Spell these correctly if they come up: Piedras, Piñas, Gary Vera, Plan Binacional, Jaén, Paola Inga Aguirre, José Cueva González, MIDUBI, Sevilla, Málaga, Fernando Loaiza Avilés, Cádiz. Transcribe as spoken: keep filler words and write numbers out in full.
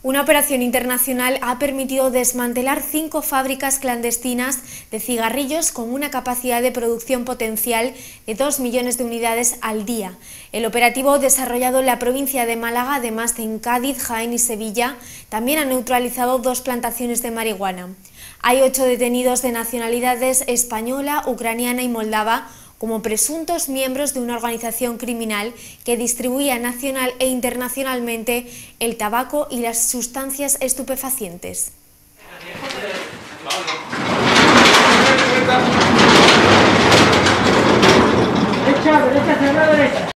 Una operación internacional ha permitido desmantelar cinco fábricas clandestinas de cigarrillos con una capacidad de producción potencial de dos millones de unidades al día. El operativo desarrollado en la provincia de Málaga, además de en Cádiz, Jaén y Sevilla, también ha neutralizado dos plantaciones de marihuana. Hay ocho detenidos de nacionalidades española, ucraniana y moldava, como presuntos miembros de una organización criminal que distribuía nacional e internacionalmente el tabaco y las sustancias estupefacientes.